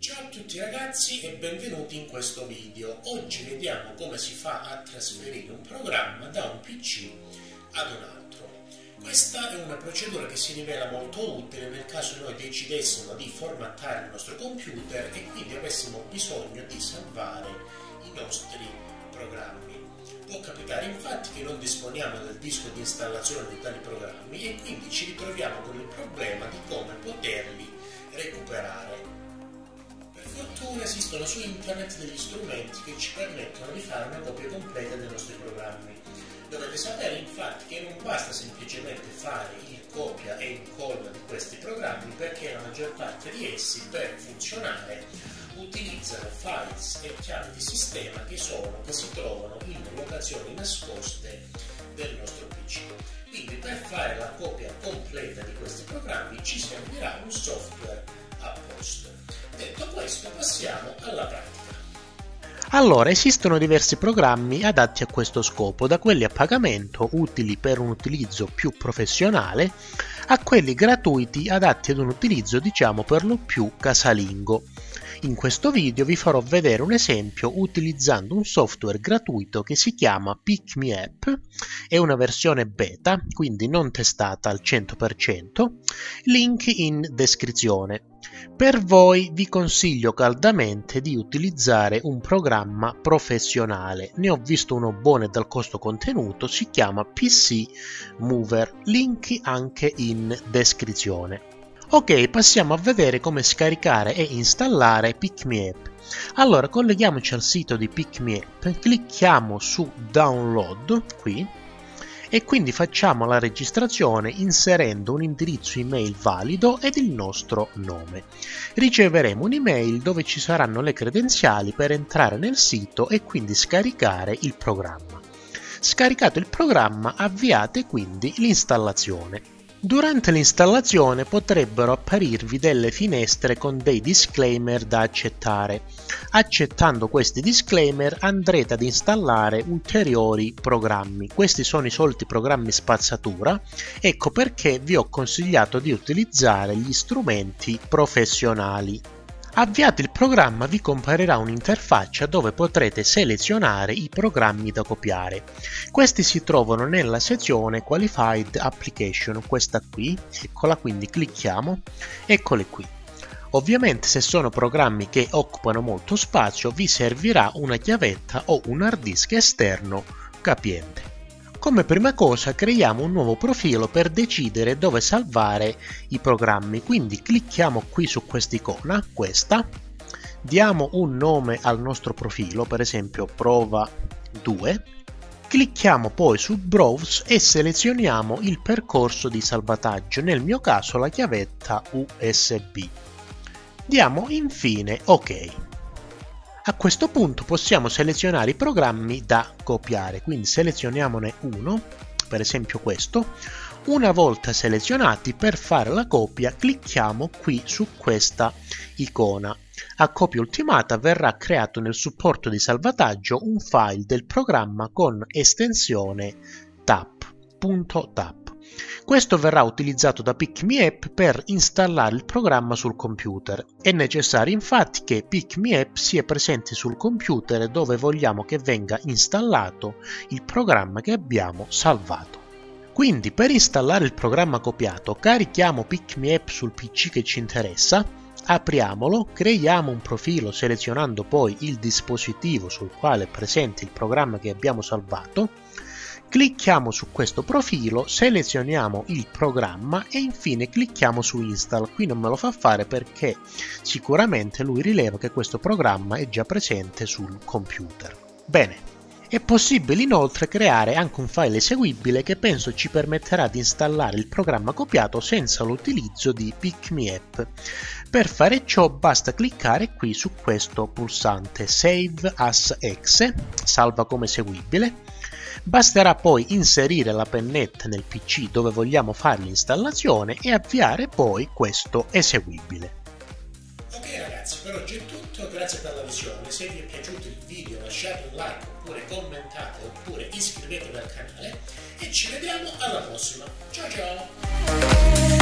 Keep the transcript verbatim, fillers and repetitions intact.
Ciao a tutti ragazzi e benvenuti in questo video. Oggi vediamo come si fa a trasferire un programma da un P C ad un altro. Questa è una procedura che si rivela molto utile nel caso noi decidessimo di formattare il nostro computer e quindi avessimo bisogno di salvare i nostri programmi. Può capitare infatti che non disponiamo del disco di installazione di tali programmi e quindi ci ritroviamo con il problema di come poterli recuperare. Per fortuna esistono su internet degli strumenti che ci permettono di fare una copia completa dei nostri programmi. Dovete sapere infatti che non basta semplicemente fare il copia e incolla di questi programmi, perché la maggior parte di essi per funzionare utilizzano files e chiavi di sistema che, sono, che si trovano in locazioni nascoste del nostro P C. Quindi per fare la copia completa di questi programmi ci servirà un software apposto. Detto questo, passiamo alla pratica. Allora, esistono diversi programmi adatti a questo scopo, da quelli a pagamento utili per un utilizzo più professionale a quelli gratuiti adatti ad un utilizzo diciamo per lo più casalingo. In questo video vi farò vedere un esempio utilizzando un software gratuito che si chiama PickMeApp. È una versione beta, quindi non testata al cento per cento, link in descrizione. Per voi vi consiglio caldamente di utilizzare un programma professionale, ne ho visto uno buono e dal costo contenuto, si chiama P C Mover, link anche in descrizione. Ok, passiamo a vedere come scaricare e installare PickMeApp. Allora, colleghiamoci al sito di PickMeApp, clicchiamo su Download qui e quindi facciamo la registrazione inserendo un indirizzo email valido ed il nostro nome. Riceveremo un'email dove ci saranno le credenziali per entrare nel sito e quindi scaricare il programma. Scaricato il programma, avviate quindi l'installazione. Durante l'installazione potrebbero apparirvi delle finestre con dei disclaimer da accettare. Accettando questi disclaimer andrete ad installare ulteriori programmi. Questi sono i soliti programmi spazzatura, ecco perché vi ho consigliato di utilizzare gli strumenti professionali. Avviato il programma vi comparirà un'interfaccia dove potrete selezionare i programmi da copiare. Questi si trovano nella sezione Qualified Application, questa qui, eccola, quindi clicchiamo, eccole qui. Ovviamente se sono programmi che occupano molto spazio vi servirà una chiavetta o un hard disk esterno capiente. Come prima cosa creiamo un nuovo profilo per decidere dove salvare i programmi, quindi clicchiamo qui su quest'icona, questa, diamo un nome al nostro profilo, per esempio prova due, clicchiamo poi su Browse e selezioniamo il percorso di salvataggio, nel mio caso la chiavetta U S B, diamo infine ok. A questo punto possiamo selezionare i programmi da copiare, quindi selezioniamone uno, per esempio questo. Una volta selezionati, per fare la copia clicchiamo qui su questa icona. A copia ultimata verrà creato nel supporto di salvataggio un file del programma con estensione tap punto tap. Questo verrà utilizzato da PickMeApp per installare il programma sul computer. È necessario infatti che PickMeApp sia presente sul computer dove vogliamo che venga installato il programma che abbiamo salvato. Quindi per installare il programma copiato carichiamo PickMeApp sul P C che ci interessa, apriamolo, creiamo un profilo selezionando poi il dispositivo sul quale è presente il programma che abbiamo salvato. Clicchiamo su questo profilo, selezioniamo il programma e infine clicchiamo su Install. Qui non me lo fa fare perché sicuramente lui rileva che questo programma è già presente sul computer. Bene, è possibile inoltre creare anche un file eseguibile che penso ci permetterà di installare il programma copiato senza l'utilizzo di PickMeApp. Per fare ciò basta cliccare qui su questo pulsante Save as exe, salva come eseguibile. Basterà poi inserire la pennetta nel P C dove vogliamo fare l'installazione e avviare poi questo eseguibile. Ok ragazzi, per oggi è tutto, grazie per la visione. Se vi è piaciuto il video lasciate un like, oppure commentate, oppure iscrivetevi al canale e ci vediamo alla prossima. Ciao ciao!